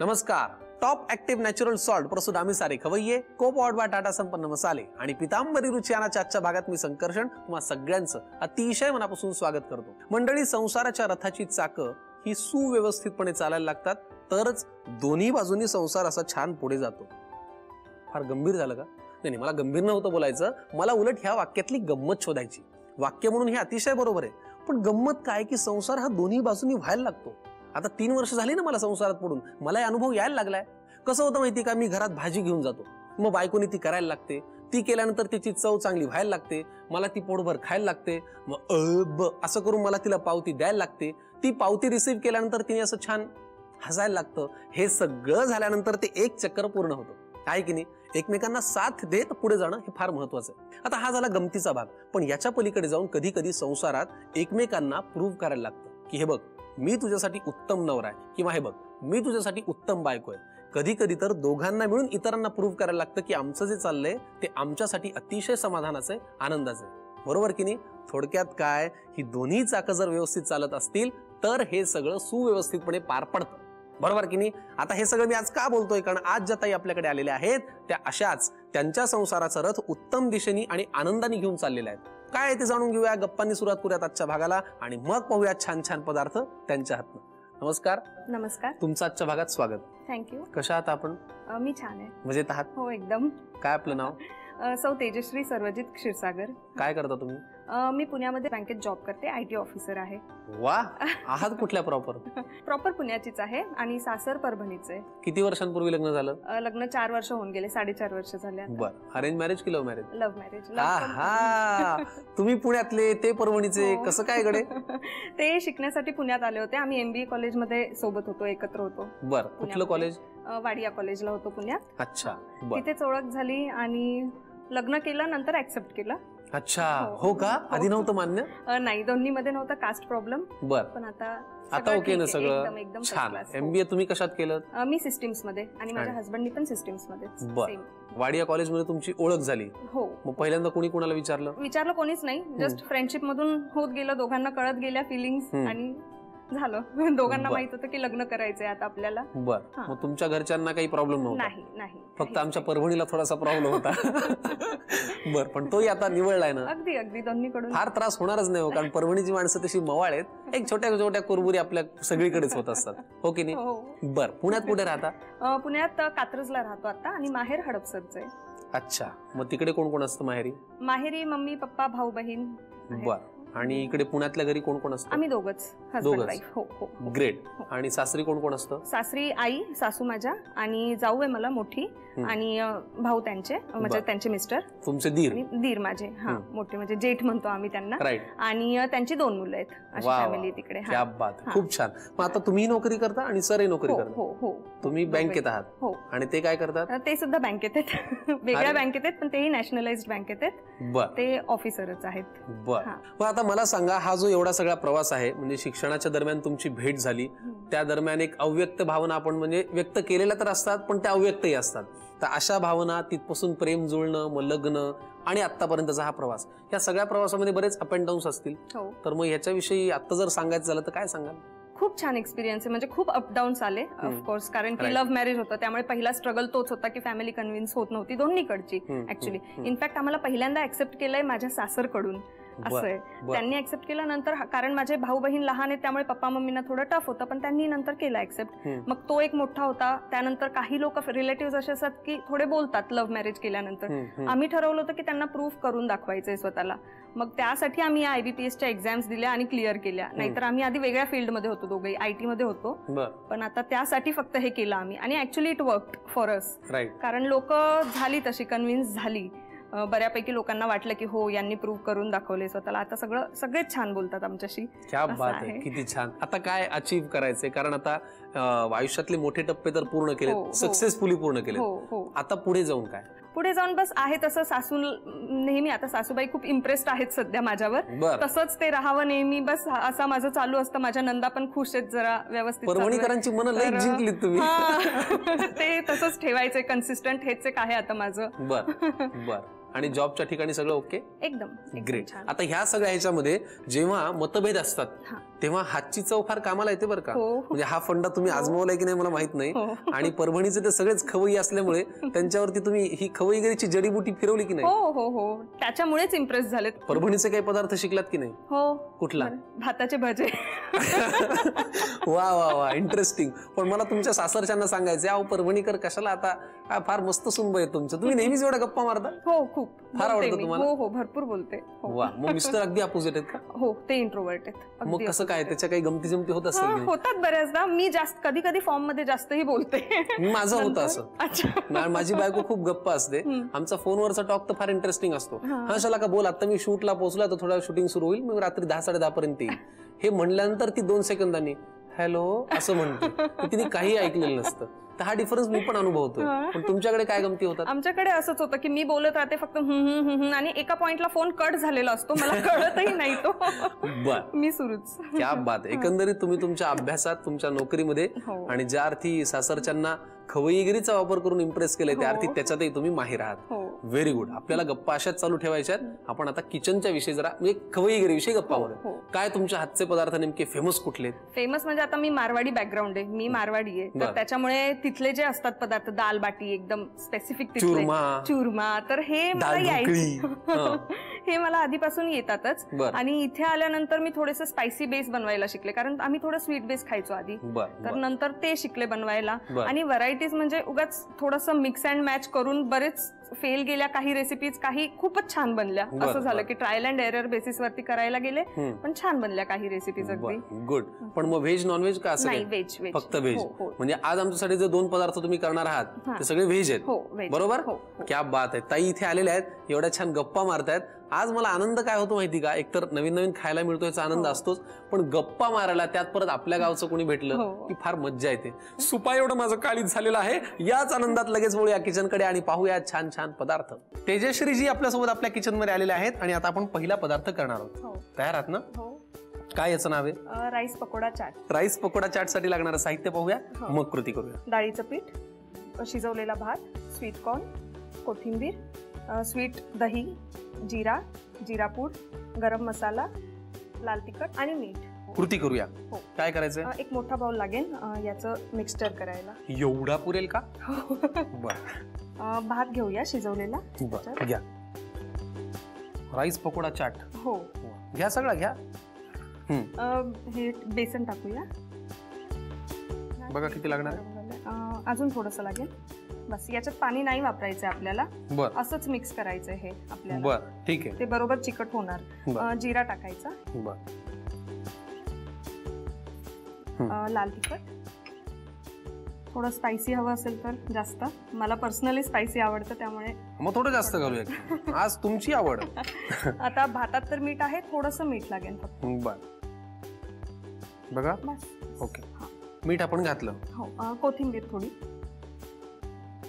नमस्कार. Top active natural salt प्रस्तुत आम्ही सारे खवय्ये को पॉवर्ड बाय टाटा संपन्न मसाले आणि पितांबरी रुची यानाच्या आजच्या भागात मी संकर्षण तुम्हा सगळ्यांचं अतिशय मनापासून स्वागत करतो. मंडळी, संसाराच्या रथाची चाकं ही सुव्यवस्थितपणे चालायला लागतात तरच दोन्ही बाजूंनी संसार असा छान पुढे जातो. फार गंभीर झालं का? नाही, मला गंभीर नव्हतं बोलायचं. मला उलट ह्या वाक्यातली गंमत शोधायची. वाक्य म्हणून हे अतिशय बरोबर आहे, पण गंमत काय की संसार हा दोन्ही बाजूंनी व्हायला लागतो. आता 3 वर्ष झाली ना मला संसारात पडून, मला अनुभव यायला लागलाय. कसं होतं माहिती का, मी घरात भाजी घेऊन जातो, मग बायकोनी ती करायला लागते, ती केल्यानंतर तिची चव चांगली व्हायला लागते, मला ती पोटभर खायला लागते, मग अ असं करून मला तिला पावती द्यायला लागते, ती पावती रिसीव्ह केल्यानंतर तिने असं छान हसायला लागतं. हे सगळं झाल्यानंतर ते एक चक्कर पूर्ण होतं, काय की नाही. एकमेकांना साथ देत पुढे जाणं हे फार महत्वाचं आहे. आता हा झाला गमतीचा भाग, पण याच्या पलीकडे जाऊन कधी कधी संसारात एकमेकांना प्रूव्ह करायला लागतं की हे बघ मी तुझ्यासाठी उत्तम नवरा आहे, किंवा हे बघ मी तुझ्यासाठी उत्तम बायको आहे. कधी कधी तर दोघांना मिळून इतरांना प्रूव्ह करायला लागतं की आमचं जे चाललंय ते आमच्यासाठी अतिशय समाधानाचं आहे, आनंदाचं आहे, बरोबर की नाही. थोडक्यात काय, ही दोन्ही चाकं जर व्यवस्थित चालत असतील तर हे सगळं सुव्यवस्थितपणे पार पडतं, बरोबर की नाही. आता हे सगळं मी आज का बोलतोय, कारण आज ज्या ताई आपल्याकडे आलेल्या आहेत त्या अशाच त्यांच्या संसाराचा रथ उत्तम दिशेने आणि आनंदाने घेऊन चाललेल्या आहेत. काय ते जाणून घेऊया, गप्पांनी सुरुवात करूयात आजच्या भागाला आणि मग पाहूया छान छान पदार्थ त्यांच्या हातनं. नमस्कार. नमस्कार. तुमचं आजच्या भागात स्वागत. थँक्यू. कशा आहात आपण? मी छान आहे. मजेत आहात? हो एकदम. काय आपलं नाव? सौ तेजश्री सर्वजित क्षीरसागर. काय करता तुम्ही? मी पुण्यामध्ये बँकेत जॉब करते, आयटी ऑफिसर आहे. वा. आहात कुठल्या? प्रॉपर प्रॉपर पुण्याचीच आहे आणि सासर परभणीच आहे. किती वर्षांपूर्वी लग्न झालं? लग्न 4 वर्ष होऊन गेले, 4.5 वर्ष झाले. बरं. अरेंज मॅरेज की लव्ह मॅरेज? Love marriage. हा, तुम्ही पुण्यातले ते परभणीचे, कसं काय घडे? ते शिकण्यासाठी पुण्यात आले होते. आम्ही एमबीए कॉलेजमध्ये सोबत होतो, एकत्र होतो. बरं. कुठलं कॉलेज? वाडिया कॉलेजला होतो पुण्यात. अच्छा. तिथेच ओळख झाली आणि लग्न केलं, नंतर ऍक्सेप्ट केलं. अच्छा. हो का? आधी नव्हतं मान्य? नाही, दोन्ही मध्ये नव्हता, कास्ट प्रॉब्लेम. बर. पण आता ओके ना सगळं. एकदम छान. एमबीए तुम्ही कशात केलं? मी सिस्टीम्स मध्ये आणि माझ्या हसबंडनी पण सिस्टीम्स मध्ये. बर. वाडिया कॉलेजमध्ये तुमची ओळख झाली. हो. मग पहिल्यांदा कोणी कोणाला विचारलं? विचारलं कोणीच नाही, जस्ट फ्रेंडशिप मधून होत गेलं, दोघांना कळत गेल्या फिलिंग्स आणि झालं. दोघांना माहित होतं की लग्न करायचंय आता आपल्याला. बर. मग तुमच्या घरच्यांना काही प्रॉब्लेम नव्हता? नाही नाही, फक्त आमच्या परभणीला थोडासा प्रॉब्लेम होता. बर. पण तोही आता निवडलाय ना? अगदी अगदी. दोन्हीकडून फार त्रास होणारच नाही हो, कारण परभणीची माणसं तशी मवाळ आहेत. एक छोट्या छोट्या कुरबुरी आपल्या सगळीकडेच होत असतात, हो की नाही. बर. पुण्यात कुठे राहता? पुण्यात कात्रजला राहतो आता आणि माहेर हडपसरचं आहे. अच्छा. मग तिकडे कोण कोण असतं माहेरी? माहेरी मम्मी पप्पा भाऊ बहीण. बर. आणि इकडे पुण्यातल्या घरी कोण कोण असतं? आम्ही दोघच, हसबंड वाईफ. हो हो. ग्रेट. आणि सासरी कोण कोण असतं? सासरी आई सासू माझ्या आणि जाऊ आहे मला मोठी आणि भाऊ त्यांचे, म्हणजे त्यांचे मिस्टर. तुमचे दीर? दीर माझे, हा मोठे, म्हणजे जेठ म्हणतो आम्ही त्यांना. आणि त्यांची 2 मुलं आहेत, अशी फॅमिली तिकडे. क्या बात. खूप छान. मग आता तुम्ही नोकरी करता आणि सरही नोकरी करता? हो हो. तुम्ही बँकेत आहात? हो. आणि ते काय करतात? ते सुद्धा बँकेत आहेत, वेगळ्या बँकेत आहेत, पण तेही नॅशनलाइज्ड बँकेत आहेत. ते ऑफिसरच आहेत. बरं. आता मला सांगा, हा जो एवढा सगळा प्रवास आहे, म्हणजे शिक्षणाच्या दरम्यान तुमची भेट झाली, त्या दरम्यान एक अव्यक्त भावना आपण म्हणजे व्यक्त केलेल्या तर असतात पण त्या अव्यक्तही असतात, तर अशा भावना, तिथपासून प्रेम जुळणं, मग लग्न आणि आतापर्यंतचा हा प्रवास, या सगळ्या प्रवासामध्ये बरेच अप अँड डाऊन्स असतील, तर मग ह्याच्याविषयी आता जर सांगायचं झालं तर काय सांगाल? खूप छान एक्सपिरियन्स आहे, म्हणजे खूप अप डाऊन्स आले ऑफकोर्स, कारण की लव्ह मॅरेज होतं त्यामुळे पहिला स्ट्रगल तोच होता की फॅमिली कन्व्हिन्स होत नव्हती दोन्हीकडची. ऍक्च्युली इनफॅक्ट आम्हाला पहिल्यांदा ऍक्सेप्ट केलंय माझ्या सासरकडून, असं आहे. त्यांनी ऍक्सेप्ट केल्यानंतर, कारण माझे भाऊ बहीण लहान आहेत त्यामुळे पप्पा मम्मींना थोडं टफ होतं, पण त्यांनी नंतर केला ऍक्सेप्ट. मग तो एक मोठा होता. त्यानंतर काही लोक रिलेटिव्ह असे असतात की थोडे बोलतात लव्ह मॅरेज केल्यानंतर. आम्ही ठरवलं होतं की त्यांना प्रूव्ह करून दाखवायचंय स्वतःला, मग त्यासाठी आम्ही आयबीपीएसच्या एक्झाम्स दिल्या आणि क्लिअर केल्या. नाहीतर आम्ही आधी वेगळ्या फील्डमध्ये होतो, दोघे आयटी मध्ये होतो, पण आता त्यासाठी फक्त हे केलं आम्ही. आणि actually it work for us, कारण लोक झाली तशी कन्व्हिन्स झाली, बऱ्यापैकी लोकांना वाटलं की हो यांनी प्रूव्ह करून दाखवले स्वतःला. आता सगळं सगळेच छान बोलतात आमच्याशी. क्या बात आहे. किती छान. आता काय अचीव करायचंय, कारण आता आयुष्यातले मोठे टप्पे तर पूर्ण केले, सक्सेसफुली पूर्ण केले, आता पुढे जाऊन काय? पुढे जाऊन बस आहे तसं, सासू नेहमी, आता सासूबाई खूप इम्प्रेस्ड आहेत सध्या माझ्यावर, तसंच ते राहावं नेहमी, बस असं माझं चालू असतं. माझ्या नंदा पण खुश आहेत जरा, व्यवस्थित. परभणीकरांची मन लई जिंकली तुम्ही. ते तसंच ठेवायचंय, कन्सिस्टंट हेच काय आता माझं. बर बर. आणि जॉबच्या ठिकाणी सगळं ओके एकदम ग्रेट। आता ह्या सगळ्या ह्याच्यामध्ये जेव्हा मतभेद असतात तेव्हा हातची चव फार कामाला येते बरं का। म्हणजे हा फंडा तुम्ही आजमावलाय की नाही मला माहित नाही आणि परभणीचे ते सगळेच खवय्ये असल्यामुळे त्यांच्यावरती तुम्ही ही खवय्येगिरीची जडीबुटी फिरवली की नाही? हो हो हो त्याच्यामुळेच इम्प्रेस झाले। परभणीचे काही पदार्थ शिकलात की नाही? हो कुठला? भाताचे भजे। वा वा वा इंटरेस्टिंग। पण मला तुमच्या सासरच्यांना सांगायचं आहे परभणीकर कशाला आता फार मस्त सुनबाई तुमचं तुम्ही नेहमीच एवढा गप्पा मारता। हो खूप फार आवडतं तुम्हाला? हो हो भरपूर बोलते। वा मग मिस्टर अगदी अपोजिट आहेत का? हो ते इंट्रोवर्ट आहेत। मग कसं काय त्याच्या काही गमती जमती होत असेल? होतात बऱ्याचदा। मी जास्त कधी कधी फॉर्म मध्ये जास्तही बोलते। माझं होतं असं। अच्छा माझी बायको खूप गप्पा असते। आमचा फोनवरचा टॉक तर फार इंटरेस्टिंग असतो। हा चला का बोल आता मी शूटला पोहोचला तर थोडा शूटिंग सुरू होईल मग रात्री 10 साडे 10 पर्यंत येईल हे म्हणल्यानंतर ती 2 सेकंदांनी हॅलो असं म्हणतो। तिने काही ऐकलेलं नसतं। तर हा डिफरन्स मी पण अनुभवतो। पण तुमच्याकडे काय गमती होतात? आमच्याकडे असंच होतं की मी बोलत राहते फक्त आणि एका पॉइंटला फोन कट झालेला असतो मला कळतही नाही तो मी सुरूच। क्या बात। एकंदरीत तुम्ही तुमच्या अभ्यासात तुमच्या नोकरीमध्ये आणि ज्या अर्थी सासरच्यांना खवय्येगिरीचा वापर करून इम्प्रेस केलाय त्या अर्थी त्याच्यातही तुम्ही माहिर आहात। Very good. आपल्याला गप्पा अशाच चालू ठेवायच्यात। आपण आता किचनच्या विषयी जरा म्हणजे खवय्येगिरी विषयी गप्पा मारू। काय तुमच्या हातचे पदार्थ नेमके फेमस कुठले? फेमस म्हणजे आता मी मारवाडी बॅकग्राऊंड आहे मी मारवाडी आहे तर त्याच्यामुळे तिथले जे असतात पदार्थ दाल बाटी एकदम स्पेसिफिक तिथले चुरमा तर हे मला हे मला आधीपासून येतातच। आणि इथे आल्यानंतर मी थोडेसे स्पायसी बेस बनवायला शिकले कारण आम्ही थोडं स्वीट बेस खायचो आधी तर नंतर ते शिकले बनवायला। आणि व्हरायटीज म्हणजे उगाच थोडंसं मिक्स अँड मॅच करून बरेच फेल गेल्या काही रेसिपीज काही खूपच छान बनल्या असं झालं की ट्रायल अँड एरर बेसिस वरती करायला गेले पण छान बनल्या काही रेसिपीज अगदी गुड। पण मग व्हेज नॉनव्हेज का असं? नाही व्हेज व्हेज फक्त व्हेज। म्हणजे आज आमच्यासाठी जे 2 पदार्थ तुम्ही करणार आहात ते सगळे व्हेज आहेत बरोबर? क्या बात आहे। ताई इथे आलेल्या आहेत एवढ्या छान गप्पा मारतायत। आज मला आनंद काय होतो माहिती का? एकतर नवीन नवीन खायला मिळतो याचा आनंद असतोच पण गप्पा मारायला त्यात परत आपल्या गावचं कोणी भेटलं की फार मज्जा येते। सुपा एवढं माझं काळीच झालेलं आहे। याच आनंदात लगेच वळूया किचनकडे आणि पाहूया छान छान पदार्थ। तेजश्रीजी आपल्यासोबत आपल्या किचन मध्ये आलेले आहेत आणि आता आपण पहिला पदार्थ करणार आहोत। तयार आहात ना? काय याचं नाव आहे? राईस पकोडा चाट। राईस पकोडा चाट साठी लागणारं साहित्य पाहूया मग कृती करूया। डाळीचं पीठ शिजवलेला भात स्वीट कॉर्न कोथिंबीर स्वीट दही जीरा जीरापूड गरम मसाला लाल तिखट आणि मीठ। कृती करूया। काय करायचं? एक मोठा बाउल लागेल याचं मिक्सचर करायला। एवढा पुरेल का? भात घेऊया शिजवलेला घ्या। राईस पकोडा चाट हो घ्या सगळा घ्या। हे बेसन टाकूया बघा किती लागणार अजून थोडंसं लागेल बस। याच्यात पाणी नाही वापरायचं आपल्याला असंच मिक्स करायचं हे आपल्याला। बर ठीक आहे ते बरोबर चिकट होणार। जिरा टाकायचा लाल तिखट थोडं स्पायसी हवं असेल तर जास्त। मला पर्सनली स्पायसी आवडतं त्यामुळे मग थोडं जास्त घालूया आज तुमची आवड। आता भातात तर मीठ आहे थोडंसं मीठ लागेल फक्त बर बघा ओके मीठ आपण घातलं हो। कोथिंबीर थोडी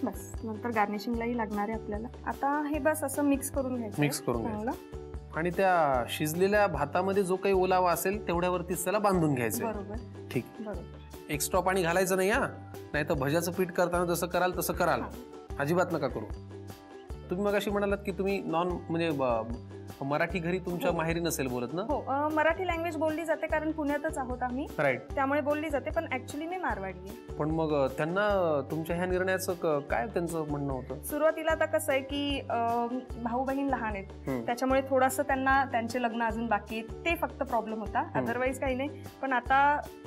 बस। नंतर गार्निशिंगलाही लागणार आहे आपल्याला। आता हे बस असं मिक्स करून घ्यायचं मिक्स करून घ्यायचं आणि त्या शिजलेल्या भातामध्ये जो काही ओलावा असेल तेवढ्यावरती त्याला बांधून घ्यायचं बरोबर ठीक बरोबर। एक्स्ट्रा पाणी घालायचं नाही हा नाही तर भज्याचं पीठ करताना जसं कराल तसं कराल अजिबात नका करू। तुम्ही मगाशी म्हणालात की तुम्ही नॉन म्हणजे मराठी घरी तुमच्या माहेरी नसेल बोलत ना? हो मराठी लँग्वेज बोलली जाते कारण पुण्यातच आहोत आम्ही राईट त्यामुळे बोलली जाते पण ऍक्च्युली मी मारवाडी आहे। पण मग त्यांना तुमच्या ह्या निर्णयाचं काय त्यांचं म्हणणं होतं? सुरुवातीला आता कसं आहे की भाऊ बहीण लहान आहेत त्याच्यामुळे थोडंसं त्यांना त्यांचे लग्न अजून बाकी ते फक्त प्रॉब्लेम होता अदरवाईज काही नाही। पण आता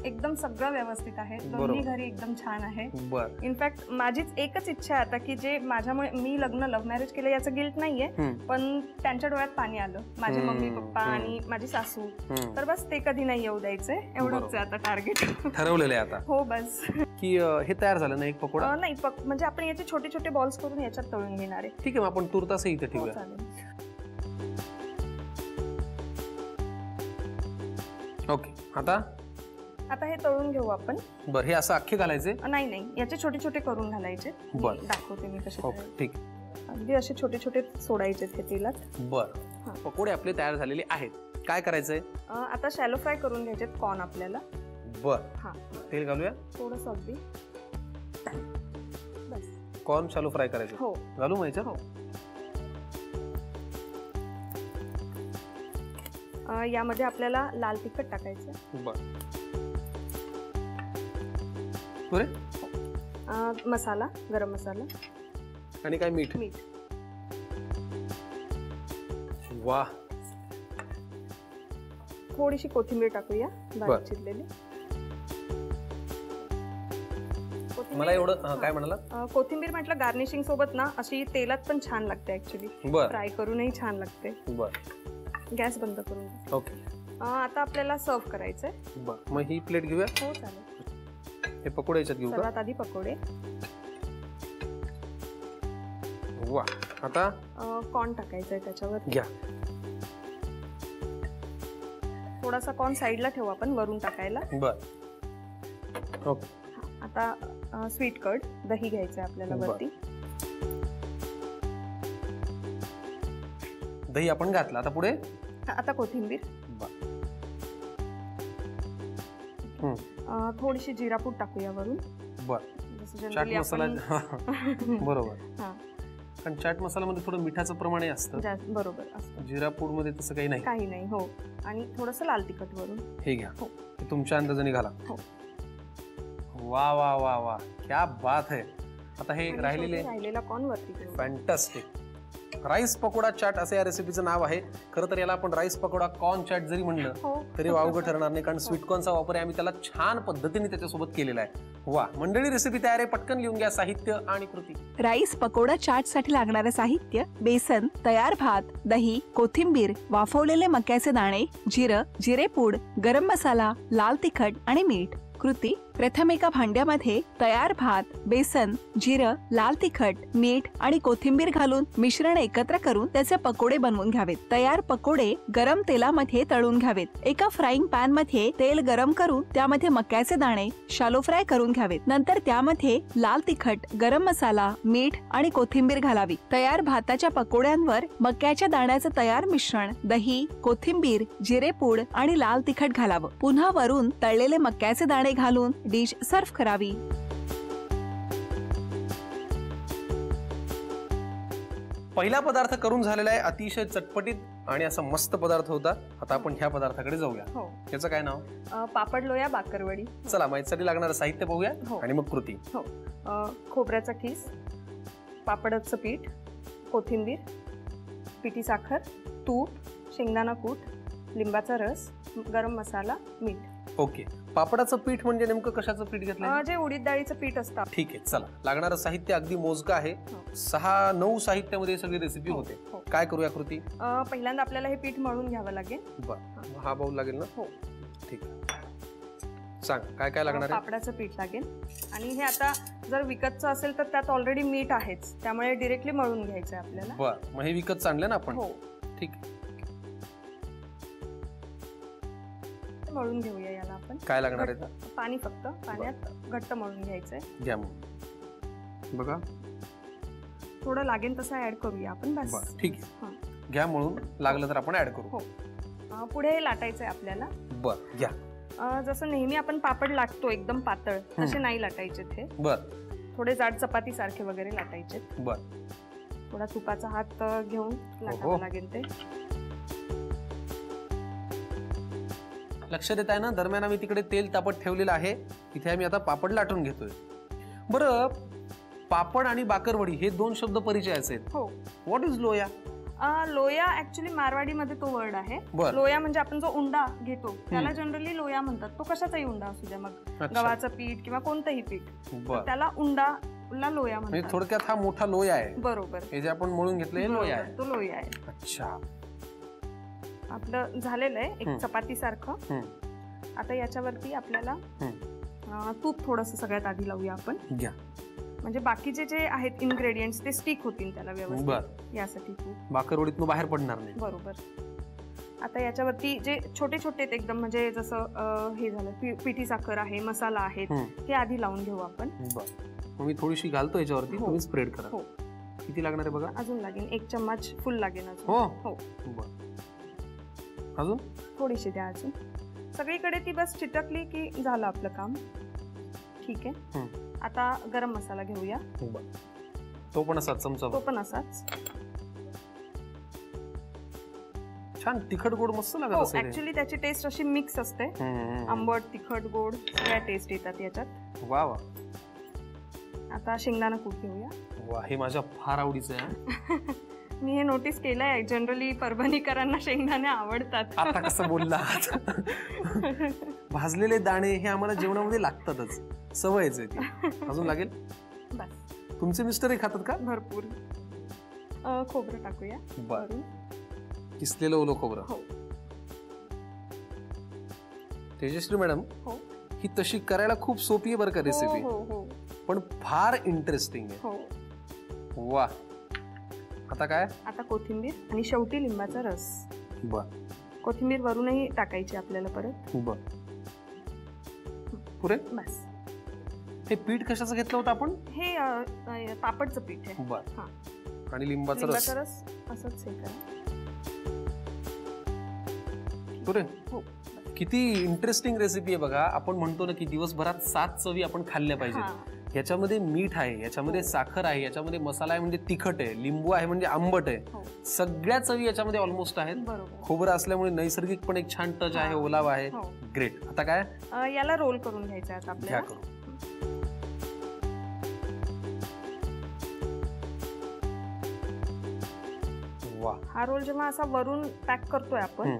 एकदम सगळं व्यवस्थित आहे दोन्ही घरी एकदम छान आहे। इनफॅक्ट माझीच एकच इच्छा आहे आता की जे माझ्यामुळे मी लव्ह मॅरेज केलं याचं गिल्ट नाहीये पण त्यांच्या डोळ्यात पाणी माझे मम्मी पप्पा आणि माझी सासू तर बस ते कधी नाही येऊ द्यायचे एवढंच आता टार्गेट ठरवलेलं आहे आता हो बस की हे तयार झालं ना एक पकोडा नाही म्हणजे आपण याचे छोटे छोटे बॉल्स करून याच्यात तळून घेणार आहे। ठीक आहे आपण तुर्तास इथे ठेवूया। ओके आता आता हे तळून घेऊ आपण बरं। हे असं अख्खे घालायचे नाही नाही याचे छोटे छोटे करून घालायचे बरं दाखवते मी कसे ओके ठीक अगदी असे छोटे छोटे सोडायचे ते तेलात बरं। पकोडे आपले तयार झालेले आहेत। काय करायचंय आता? शॅलो फ्राय करून घ्यायचे कॉर्न आपल्याला बर हा तेल घालूया थोडंसं अगदी बस। कॉर्न शॅलो फ्राय करायचे हो घालू माहिती हो यामध्ये आपल्याला लाल तिखट टाकायचं, मसाला गरम मसाला आणि काय मीठ। वाह, थोडीशी कोथिंबीर टाकूया बारीक चिरलेली। मला एवढं काय म्हणाला कोथिंबीर म्हटलं गार्निशिंग सोबत ना अशी तेलात पण छान लागते, ऍक्च्युअली फ्राय करूनही छान लागते। गॅस बंद करून ओके आता आपल्याला सर्व करायचंय। मग ही प्लेट घेऊया। हो चालेल। हे पकोडे याच्यात घेऊ का? सर्वात आधी पकोडे। वाह, आता कॉर्न टाकायचंय त्याच्यावर। घ्या थोडासा कॉर्न साइडला ठेवू आपण वरून टाकायला। बर ओके। आता स्वीट कर्ड दही घ्यायचं आपल्याला वरती। दही आपण घातलं, आता पुढे आता कोथिंबीर, थोडीशी जिरापूड टाकूया वरून। चाट मसाला बरोबर हां, कारण चाट मसाला मध्ये थोडं मिठाचं प्रमाण असतं बरोबर असतं, जिरापूड मध्ये तसं काही नाही काही नाही। हो आणि थोडंसं लाल तिखट वरून हे घ्या, तुमच्या अंदाजाने घाला। हो वाह वाह वाह वाह, क्या बात है। आता हे राहिलेला कॉर्न वरती। फॅन्टास्टिक राईस पकोडा चाट असे या रेसिपीचं नाव आहे। खरं तर याला आपण राईस पकोडा कॉर्न चाट जरी म्हणलं तरी वावगं ठरणार नाही, कारण स्वीट कॉर्नचा वापर आम्ही त्याला छान पद्धतीने त्याच्यासोबत केलेला आहे। वा मंडळी, रेसिपी तयार आहे, पटकन लिहून घ्या साहित्य आणि कृती। राईस पकोडा चाट साठी लागणारे साहित्य: बेसन, तयार भात, दही, कोथिंबीर, वाफवलेले मक्याचे दाणे, जिरं, जिरेपूड, गरम मसाला, लाल तिखट आणि मीठ। कृती: प्रथम एका भांड्यामध्ये तयार भात, बेसन, जिरं, लाल तिखट, मीठ आणि कोथिंबीर घालून मिश्रण एकत्र करून त्याचे पकोडे बनवून घ्यावेत। तयार पकोडे गरम तेलामध्ये तळून घ्यावेत। एका फ्राईंग पॅन मध्ये तेल गरम करून त्यामध्ये मक्याचे दाणे शालो फ्राय करून घ्यावेत। नंतर त्यामध्ये लाल तिखट, गरम मसाला, मीठ आणि कोथिंबीर घालावी। तयार भाताच्या पकोड्यांवर मक्याच्या दाण्याचं तयार मिश्रण, दही, कोथिंबीर, जिरेपूड आणि लाल तिखट घालावं। पुन्हा वरून तळलेले मक्याचे दाणे घालून डिश सर्व्ह करावी। पहिला पदार्थ करून झालेला आहे, अतिशय चटपटीत आणि असा मस्त पदार्थ होता। आता आपण ह्या पदार्थाकडे जाऊया। त्याचं काय नाव? पापड लोया बाकरवडी। चला माहितीसाठी लागणारं साहित्य पाहूया आणि मग कृती। हो, खोबऱ्याचा खीस, पापडाचं पीठ, कोथिंबीर, पिठी साखर, तूप, शेंगदाणा कूट, लिंबाचा रस, गरम मसाला, मीठ। ओके, पापडाचं पीठ म्हणजे नेमकं कशाचं पीठ घेतलं? जे उडीद डाळीचं पीठ असतं। ठीक आहे, चला लागणारं साहित्य अगदी मोजकं आहे, 6-9 साहित्यामध्ये सगळी रेसिपी होते। काय करूया कृती? पहिल्यांदा आपल्याला हे पीठ मळून घ्यावं लागेल। बर, हा बाऊल लागेल ना? हो ठीक आहे। सांग काय काय लागणार आहे? पापडाचं पीठ लागेल आणि हे आता जर विकतचं असेल तर त्यात ऑलरेडी मीठ आहेच, त्यामुळे डायरेक्टली मळून घ्यायचं आहे आपल्याला। बर, मग हे विकतचं आणलं ना आपण? हो ठीक आहे, मळून घेऊया याला आपण। काय लागणार आहे? पाणी, फक्त पाण्यात घट्ट मळून घ्यायचंय। घ्या मग बघा, थोडं लागेल तसं ऍड करूया आपण। बस ठीक आहे, घ्या मळून, लागलं तर आपण ऍड करू। हो, पुढे हे लाटायचंय आपल्याला। बर घ्या, जसं नेहमी आपण पापड लाटतो एकदम पातळ तसे नाही लाटायचे ते। बर, थोडे जाड चपाती सारखे वगैरे लाटायचे। बर, थोडा तुपाचा हात घेऊन लाटावं लागेल ते। लक्ष देताय ना, दरम्यान आम्ही तिकडे तेल तापत ठेवलेलं आहे, तिथे आम्ही आता पापड लाटून घेतोय। बरं, पापड आणि बाकरवडी हे दोन शब्द परिचयाचे आहेत। हो, व्हॉट इज लोया? लोया ऍक्च्युअली मारवाडीमध्ये तो वर्ड आहे। लोया म्हणजे आपण जो उंडा घेतो त्याला जनरली लोया म्हणतात। तो कशाचाही उंडा असू द्या, मग गव्हाचं पीठ किंवा कोणतंही पीठ, त्याला उंडा लोया म्हणतात। थोडक्यात हा मोठा लोया आहे बरोबर, हे जे आपण मळून घेतलंय लोया आहे, तो लोया आहे। अच्छा, आपलं झालेलं आहे एक चपाती सारखं। आता याच्यावरती आपल्याला तूप थोडंसं सगळ्यात आधी लावूया आपण, म्हणजे बाकीचे जे आहेत इन्ग्रेडियंट्स ते स्टिक होतील त्याला व्यवस्थित, यासाठी तूप। बाकरवडीतून बाहेर पडणार नाही बरोबर। आता याच्यावरती जे छोटे छोटे एकदम म्हणजे जसं हे झालं पिठी साखर आहे, मसाला आहे, हे आधी लावून घेऊ आपण। मी थोडीशी घालतो याच्यावरती, तुम्ही स्प्रेड करा। हो, किती लागणार आहे बघा? अजून लागेल 1 चम्मच फुल लागेल अजून। हो अजून थोडीशी द्या अजून। सगळीकडे ती बस चिटकली की झालं आपलं काम। ठीक आहे, आता गरम मसाला घेऊया। तो पण असाच चमचा, तो पण असाच। छान तिखट गोड मस्त लागत ऍक्च्युअली त्याची टेस्ट अशी मिक्स असते आंबट तिखट गोड सगळ्या टेस्ट येतात याच्यात। वाह वाह। आता शेंगदाणा कूट घेऊया। वाह हे माझ्या फार आवडीचं आहे। मी हे नोटीस केलं आहे जनरली परभणीकरांना शेंगदाणे आवडतात। आता कसं बोलला भाजलेले दाणे हे आम्हाला जेवणामध्ये लागतातच सवयच आहे ती। अजून लागेल बस। तुमचे मिस्टर हे खातात का? भरपूर। खोबरं टाकूया बरं किसलेलं ओलं खोबरं। हो तेजश्री मॅडम हो ही तशी करायला खूप सोपी आहे बरं का रेसिपी। हो हो पण फार इंटरेस्टिंग आहे। हो वाह। आता काय? आता कोथिंबीर आणि शेवटी लिंबाचा रस। बर कोथिंबीर वरूनही टाकायची आपल्याला परत। बर पुरे बस। हे पीठ कशाचं घेतलं होतं आपण? हे पापडचं पीठ आहे। बर हां आणि लिंबाचा रस असंच हे करा पुरे। हो किती इंटरेस्टिंग रेसिपी आहे बघा। आपण म्हणतो ना की दिवसभरात 7 चवी आपण खाल्ल्या पाहिजेत। याच्यामध्ये मीठ आहे याच्यामध्ये साखर आहे याच्यामध्ये मसाला आहे म्हणजे तिखट आहे लिंबू आहे म्हणजे आंबट आहे सगळ्या चवी याच्यामध्ये ऑलमोस्ट आहेत। खोबरं असल्यामुळे नैसर्गिक पण एक छान टच आहे ओलावा आहे। ग्रेट। आता काय याला रोल करून घ्यायचा आहे आपल्याला। हा रोल जेव्हा असा वरून पॅक करतोय आपण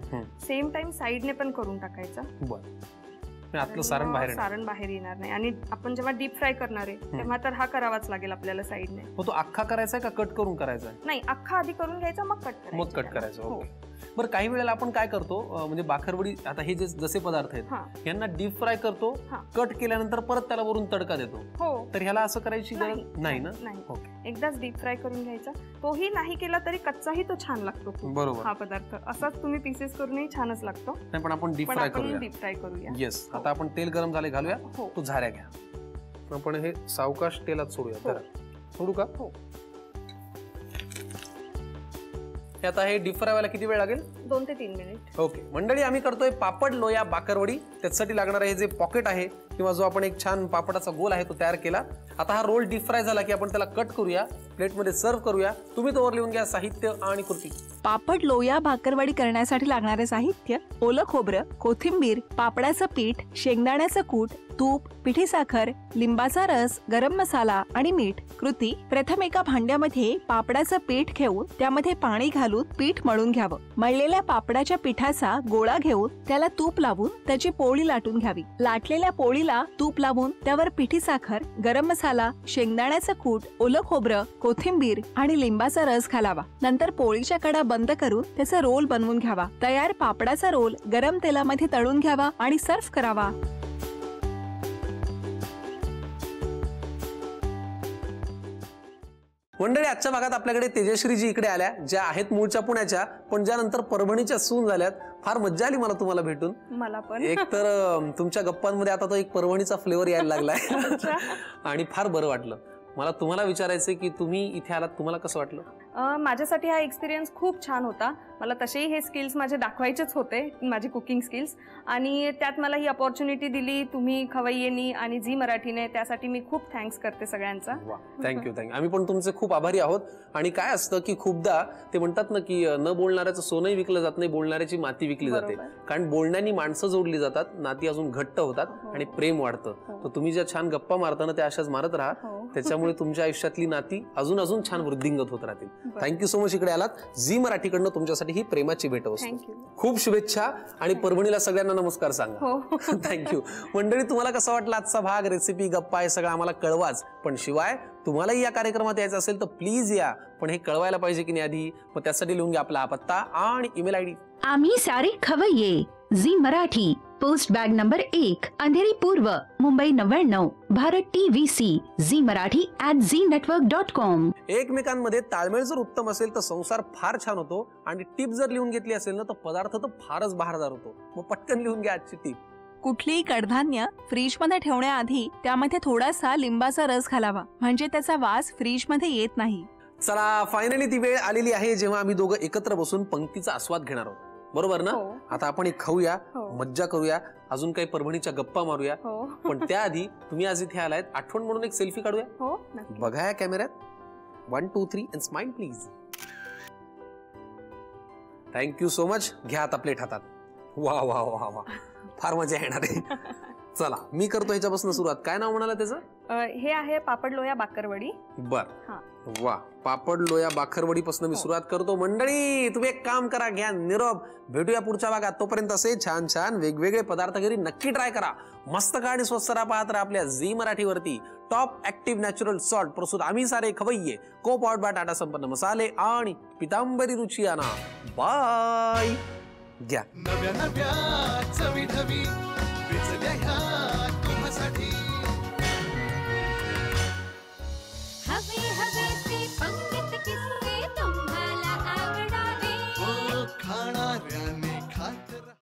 सेम टाइम साइड ने पण करून टाकायचा। बरं आतलं सारण बाहेर येणार नाही। आणि आपण जेव्हा डीप फ्राय करणार आहे तेव्हा तर हा करावाच लागेल आपल्याला साइड ने। तो अख्खा करायचा का कट करून करायचा? नाही अख्खा आधी करून घ्यायचा मग कट करायचा। ओके बरं काही वेळेला आपण काय करतो म्हणजे बाकरवडी आता हे जे जसे पदार्थ आहेत यांना डीप फ्राय करतो कट केल्यानंतर परत त्याला वरून तडका देतो। हो तर ह्याला असं करायची गरज नाही ना? नाही एकदाच डीप फ्राय करून घ्यायचा। तोही नाही केला तरी कच्चाही तो छान लागतो। बरोबर हा पदार्थ असाच तुम्ही पीसेस करूनही छानच लागतो। नाही पण आपण डीप फ्राय करूया। येस आता आपण तेल गरम झाले घालूया। तो झाऱ्या घ्या आपण हे सावकाश तेलात सोडूया। सोडू का? हो आता हे डीप फ्राय व्हायला किती वेळ लागेल? 2 ते 3 मिनिट। ओके मंडळी आम्ही करतोय पापड लोया बाकरवडी। त्यासाठी लागणार आहे जे पॉकेट आहे किंवा जो आपण एक छान पापडाचा गोल आहे तो तयार केला। आता हा रोल डीप फ्राय झाला की आपण त्याला कट करूया प्लेटमध्ये सर्व करूया। तुम्ही तोवर लिहून घ्या साहित्य आणि कृती। पापड लोया भाकरवडी करण्यासाठी लागणारे साहित्य ओलं खोबरं कोथिंबीर पापडाचं पीठ शेंगदाण्याचं कूट तूप पिठी साखर लिंबाचा रस गरम मसाला आणि मीठ। कृती प्रथम एका भांड्यामध्ये पापडाचं पीठ घेऊन त्यामध्ये पाणी घालून पीठ मळून घ्यावं। मळलेल्या पापडाच्या पिठाचा गोळा घेऊन त्याला तूप लावून त्याची पोळी लाटून घ्यावी। लाटलेल्या पोळीला तूप लावून त्यावर पिठी साखर गरम मसाला शेंगदाण्याचं कूट ओलं खोबरं कोथिंबीर आणि लिंबाचा रस घालावा। नंतर पोळीच्या कडा बंद करून त्याचा रोल बनवून घ्यावा। तयार पापडाचा रोल गरम तेलामध्ये तळून घ्यावा आणि सर्व्ह करावा। मंडळी आजच्या भागात आपल्याकडे तेजश्री जी इकडे आल्या ज्या आहेत मूळच्या पुण्याच्या पण ज्यानंतर परभणीच्या सून झाल्यात। फार मज्जा आली मला तुम्हाला भेटून। मला पण एक तर तुमच्या गप्पांमध्ये आता तो एक परभणीचा फ्लेवर यायला लागलाय आणि फार बरं वाटलं मला। तुम्हाला विचारायचं की तुम्ही इथे आलात तुम्हाला कसं वाटलं? माझ्यासाठी हा एक्सपिरियन्स खूप छान होता। मला तसेही हे स्किल्स माझे दाखवायचेच होते माझे कुकिंग स्किल्स आणि त्यात मला ही अपॉर्च्युनिटी दिली तुम्ही खवय्येनी आणि झी मराठीने। त्यासाठी मी खूप थँक्स करते सगळ्यांचा। Thank you thank you. आम्ही पण तुमचे खूप आभारी आहोत। आणि काय असतं की खूपदा ते म्हणतात ना की न बोलणाऱ्याचं सोनंही विकलं जात नाही बोलणाऱ्याची माती विकली जाते। कारण बोलण्यानी माणसं जोडली जातात नाती अजून घट्ट होतात आणि प्रेम वाढतं। तर तुम्ही ज्या छान गप्पा मारताना त्या अशाच मारत राहा त्याच्यामुळे तुमच्या आयुष्यातली नाती अजून अजून छान वृद्धिंगत होत राहतील। थँक्यू सो मच इकडे आलात। झी मराठीकडनं तुमच्यासाठी ही प्रेमाची भेट असते। खूप शुभेच्छा आणि परभणीला सगळ्यांना नमस्कार सांगा। थँक्यू मंडळी तुम्हाला कसं वाटलं आजचा भाग रेसिपी गप्पा हे सगळं आम्हाला कळवाच। पण शिवाय तुम्हालाही या कार्यक्रमात यायचं असेल तर प्लीज या पण हे कळवायला पाहिजे की नाही आधी। मग त्यासाठी लिहून घ्या आपला पत्ता आणि ईमेल आयडी। आम्ही सारे खवय्ये Zee Marathi post bag number 1 Andheri पूर्व मुंबई 99 भारत TVC झी मराठी @znetwork.com। एकमेकांमध्ये ताळमेळ जर उत्तम असेल तर संसार फार छान होतो आणि टिप जर लिहून घेतली असेल ना तर पदार्थ तर फारच बहारदार होतो। मग पटकन लिहून घ्या आजची टिप। कुठलीही कडधान्य फ्रीज मध्ये ठेवण्याआधी त्यामध्ये थोडासा लिंबाचा रस घालावा म्हणजे त्याचा वास फ्रीज मध्ये येत नाही। चला फायनली ती वेळ आलेली आहे जेव्हा आम्ही दोघं एकत्र बसून पंक्तीचा आस्वाद घेणार आहोत। बरोबर ना? आता आपण एक खाऊया मज्जा करूया अजून काही परभणीच्या गप्पा मारूया। पण त्याआधी तुम्ही आज इथे आलायत आठवण म्हणून एक सेल्फी काढूया। बघा या कॅमेऱ्यात 1 2 3 and smile please. Thank you so much. घ्या आता प्लेट हातात. वा वा वा वा फार मजा येणार आहे. चला मी करतो ह्याच्यापासून सुरुवात. काय नाव म्हणाला त्याचं? हे आहे पापड लोया बाकरवडी. बर वा पापड लोया बाकरवडी पासून मी सुरुवात करतो. मंडळी तुम्ही एक काम करा, घ्या निरोप. भेटूया पुढच्या भागात. तोपर्यंत असे छान छान वेगवेगळे पदार्थ घरी नक्की ट्राय करा. मस्त का आणि स्वस्त रहा. पाहत राहा आपल्या झी मराठीवरती. टॉप ऍक्टिव्ह नॅचरल सॉल्ट प्रस्तुत आम्ही सारे खवय्ये. को पावड बा टाटा संपन्न मसाले आणि पितांबरी रुची आणा. बाय. घ्या नव्या नव्या चवी नवी.